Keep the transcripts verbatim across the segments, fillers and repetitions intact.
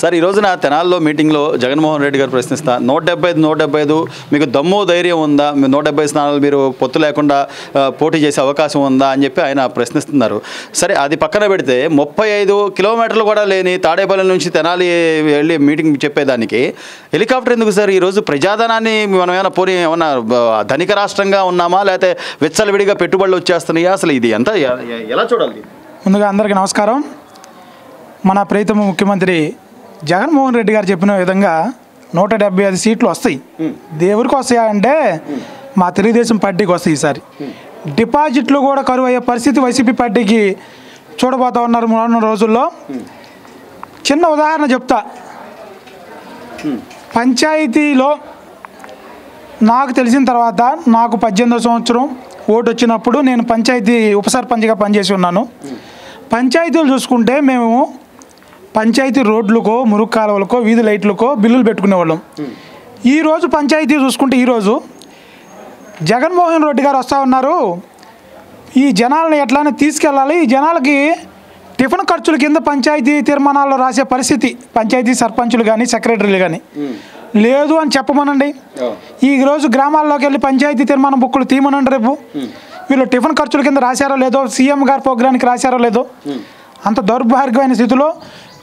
Sir ఈ రోజున తెనాల్లో మీటింగ్ లో జగన్మోహన్ రెడ్డి గారు ప్రశ్నిస్తా నూట డెబ్బై ఐదు మీకు దమ్ము ధైర్యం ఉందా నూట డెబ్బై ఐదు స్థానాలు మీరు పొత్తు లేకుండా పోటీ చేసే అవకాశం ఉందా అని చెప్పి ఆయన ప్రశ్నిస్తున్నారు. సరే అది పక్కన పెడితే ముప్పై ఐదు కిలోమీటర్లు కూడా లేని తాడేపల్లి నుంచి తెనాలి వెళ్ళి మీటింగ్ చెప్పేదానికి హెలికాప్టర్ ఎందుకు సార్? ఈ రోజు ప్రజాధనాన్ని మనం ఏమైనా పోనీ ఏమైనా ధనిక రాష్ట్రంగా ఉన్నామా లేకపోతే విచ్చలవిడిగా పెట్టుబడులు వచ్చేస్తున్నాయా? అసలు ఇది ఎంత ఎలా చూడాలి? ముందుగా అందరికీ నమస్కారం. మన ప్రియతమ ముఖ్యమంత్రి జగన్మోహన్ రెడ్డి గారు చెప్పిన విధంగా నూట డెబ్బై ఐదు సీట్లు వస్తాయి. దేవుడికి వస్తాయా అంటే మా తెలుగుదేశం పార్టీకి వస్తాయి. ఈసారి డిపాజిట్లు కూడా కరువు అయ్యే పరిస్థితి వైసీపీ పార్టీకి చూడబోతా ఉన్నారు మూడు రోజుల్లో. చిన్న ఉదాహరణ చెప్తా. పంచాయతీలో నాకు తెలిసిన తర్వాత నాకు పద్దెనిమిదో సంవత్సరం ఓటు వచ్చినప్పుడు నేను పంచాయతీ ఉప సర్పంచ్గా పనిచేసి ఉన్నాను. పంచాయతీలు చూసుకుంటే మేము పంచాయతీ రోడ్లకో మురుగు కాలువలకో వీధి లైట్లకో బిల్లులు పెట్టుకునేవాళ్ళం. ఈరోజు పంచాయతీ చూసుకుంటే ఈరోజు జగన్మోహన్ రెడ్డి గారు వస్తూ ఉన్నారు. ఈ జనాలను ఎట్లానే తీసుకెళ్ళాలి, ఈ జనాలకి టిఫిన్ ఖర్చుల కింద పంచాయతీ తీర్మానాల్లో రాసే పరిస్థితి పంచాయతీ సర్పంచులు కానీ సెక్రటరీలు కానీ లేదు అని చెప్పమనండి. ఈరోజు గ్రామాల్లోకి వెళ్ళి పంచాయతీ తీర్మానం బుక్కులు తీయమనండి. రేపు వీళ్ళు టిఫిన్ ఖర్చుల కింద రాశారో లేదో, సీఎం గారు ప్రోగ్రానికి రాశారో లేదో. అంత దౌర్భాగ్యమైన స్థితిలో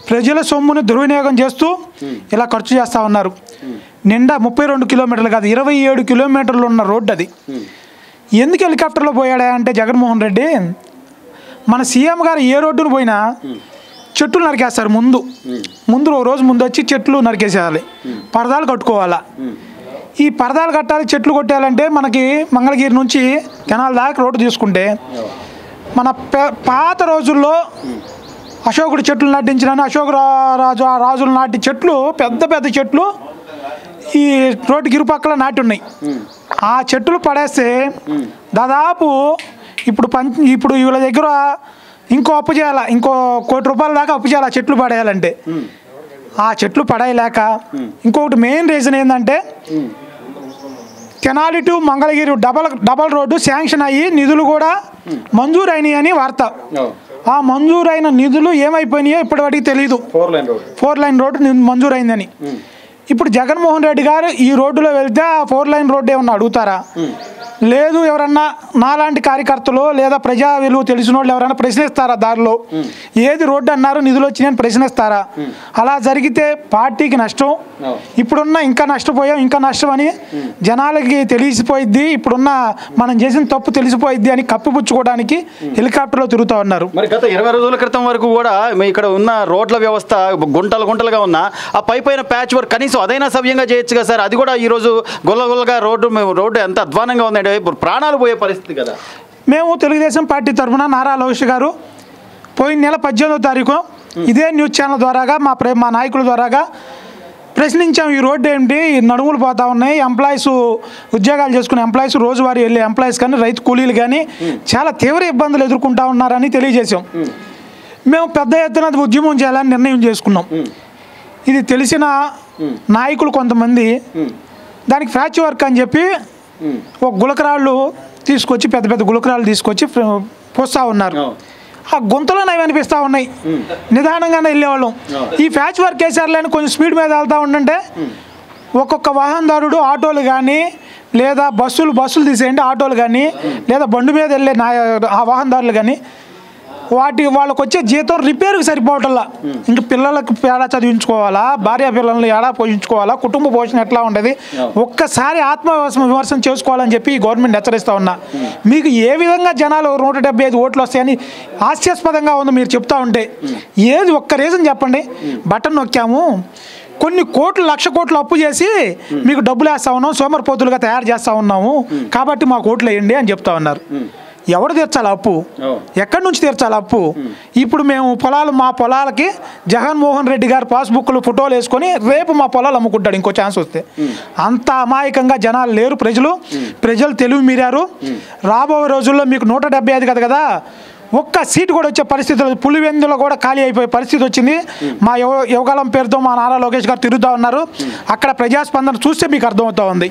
ప్రజల సొమ్మును దుర్వినియోగం చేస్తూ ఇలా ఖర్చు చేస్తూ ఉన్నారు. నిండా ముప్పై రెండు కిలోమీటర్లు కాదు ఇరవై ఏడు కిలోమీటర్లు ఉన్న రోడ్డు అది. ఎందుకు హెలికాప్టర్లో పోయాడా అంటే జగన్మోహన్ రెడ్డి మన సీఎం గారు ఏ రోడ్డును పోయినా చెట్లు నరికేస్తారు. ముందు ముందు ఓ రోజు ముందు వచ్చి చెట్లు నరికేసేయాలి, పరదాలు కట్టుకోవాలా. ఈ పరదాలు కట్టాలి, చెట్లు కొట్టాలంటే మనకి మంగళగిరి నుంచి కెనాల్ దాకా రోడ్డు తీసుకుంటే మన పాత రోజుల్లో అశోకుడు చెట్లు నాటించిన అశోక రాజు రాజులు నాటి చెట్లు పెద్ద పెద్ద చెట్లు ఈ రోడ్డుకి ఇరుపక్కల నాటి ఉన్నాయి. ఆ చెట్లు పడేస్తే దాదాపు ఇప్పుడు పం ఇప్పుడు వీళ్ళ దగ్గర ఇంకో అప్పు చేయాలా, ఇంకో కోటి రూపాయల దాకా అప్పు చేయాలి ఆ చెట్లు పడేయాలంటే. ఆ చెట్లు పడేయలేక ఇంకొకటి మెయిన్ రీజన్ ఏంటంటే Tenali to Mangalagiri double double road sanction అయ్యి నిధులు కూడా మంజూరు అయినాయని వార్త. ఆ మంజూరైన నిధులు ఏమైపోయినాయో ఇప్పటివరకు తెలియదు. ఫోర్ లైన్ రోడ్డు మంజూరైందని ఇప్పుడు జగన్మోహన్ రెడ్డి గారు ఈ రోడ్డులో వెళ్తే ఆ ఫోర్ లైన్ రోడ్డు ఏమన్నా అడుగుతారా? లేదు. ఎవరన్నా నాలాంటి కార్యకర్తలు లేదా ప్రజా విలువ తెలిసిన వాళ్ళు ఎవరైనా ప్రశ్నిస్తారా? దారిలో ఏది రోడ్డు అన్నారు, నిధులు వచ్చినాయని ప్రశ్నిస్తారా? అలా జరిగితే పార్టీకి నష్టం. ఇప్పుడున్న ఇంకా నష్టపోయాం, ఇంకా నష్టం అని జనాలకి తెలిసిపోయిద్ది. ఇప్పుడున్న మనం చేసిన తప్పు తెలిసిపోయిద్ది అని కప్పిపుచ్చుకోవడానికి హెలికాప్టర్లో తిరుగుతూ ఉన్నారు. మరి గత ఇరవై రోజుల క్రితం వరకు కూడా ఇక్కడ ఉన్న రోడ్ల వ్యవస్థ గుంటలు గుంటలుగా ఉన్న ఆ పై పైన ప్యాచ్ వర్క్ కనీసం అదైనా సవ్యంగా చేయొచ్చు కదా సార్? అది కూడా ఈరోజు గొల్లగొల్లగా రోడ్డు రోడ్డు ఎంత అధ్వానంగా ఉందండి, ప్రాణాలు పోయే పరిస్థితి కదా. మేము తెలుగుదేశం పార్టీ తరఫున నారా లోకేష్ గారు పోయిన నెల పద్దెనిమిదో తారీఖు ఇదే న్యూస్ ఛానల్ ద్వారాగా మా ప్రే మా నాయకుల ద్వారాగా ప్రశ్నించాం. ఈ రోడ్డు ఏమిటి, నడుములు పోతా ఉన్నాయి, ఎంప్లాయీస్ ఉద్యోగాలు చేసుకునే ఎంప్లాయీస్ రోజువారీ వెళ్ళే ఎంప్లాయీస్ కానీ రైతు కూలీలు కానీ చాలా తీవ్ర ఇబ్బందులు ఎదుర్కొంటా ఉన్నారని తెలియజేశాం. మేము పెద్ద ఎత్తున ఉద్యమం చేయాలని నిర్ణయం చేసుకున్నాం. ఇది తెలిసిన నాయకులు కొంతమంది దానికి ఫ్యాచ్ వర్క్ అని చెప్పి ఒక గులకరాళ్ళు తీసుకొచ్చి పెద్ద పెద్ద గులకరాళ్ళు తీసుకొచ్చి పోస్తూ ఉన్నారు. ఆ గుంతలోనే అవి అనిపిస్తూ ఉన్నాయి. నిదానంగానే వెళ్ళేవాళ్ళం. ఈ ఫ్యాచ్ వర్క్ వేసారులేని కొంచెం స్పీడ్ మీద వెళ్తూ ఉంటే ఒక్కొక్క వాహనదారుడు ఆటోలు కానీ లేదా బస్సులు బస్సులు తీసేయండి ఆటోలు కానీ లేదా బండి మీద వెళ్ళే నా ఆ వాహనదారులు కానీ వాటి వాళ్ళకు వచ్చే జీతం రిపేర్కి సరిపోవటంలా. ఇంక పిల్లలకు ఏడా చదివించుకోవాలా, భార్య పిల్లల్ని ఏడా పోషించుకోవాలా, కుటుంబ పోషణ ఎట్లా ఉండేది, ఒక్కసారి ఆత్మవిమర్శ విమర్శనం చేసుకోవాలని చెప్పి ఈ గవర్నమెంట్ హెచ్చరిస్తూ ఉన్నా. మీకు ఏ విధంగా జనాలు నూట డెబ్బై ఐదు ఓట్లు వస్తాయని హాస్యాస్పదంగా ఉంది మీరు చెప్తా ఉంటే. ఏది ఒక్క రీజన్ చెప్పండి. బటన్ నొక్కాము, కొన్ని కోట్లు లక్ష కోట్లు అప్పు చేసి మీకు డబ్బులు వేస్తూ ఉన్నాం, సోమరిపోతులుగా తయారు చేస్తూ ఉన్నాము కాబట్టి మాకు ఓట్లు వేయండి అని చెప్తా ఉన్నారు. ఎవరు తీర్చాలి అప్పు? ఎక్కడి నుంచి తీర్చాలి అప్పు? ఇప్పుడు మేము పొలాలు మా పొలాలకి జగన్మోహన్ రెడ్డి గారు పాస్బుక్లు ఫోటోలు వేసుకొని రేపు మా పొలాలు అమ్ముకుంటాడు ఇంకో ఛాన్స్ వస్తే. అంత అమాయకంగా జనాలు లేరు. ప్రజలు ప్రజలు తెలివి మీరారు. రాబోయే రోజుల్లో మీకు నూట డెబ్బై ఐదు కదా కదా ఒక్క సీటు కూడా వచ్చే పరిస్థితులు పులివెందులో కూడా ఖాళీ అయిపోయే పరిస్థితి వచ్చింది. మా యువ యువకాలం పేరుతో మా నారా లోకేష్ గారు తిరుగుతూ ఉన్నారు. అక్కడ ప్రజాస్పందన చూస్తే మీకు అర్థమవుతూ ఉంది.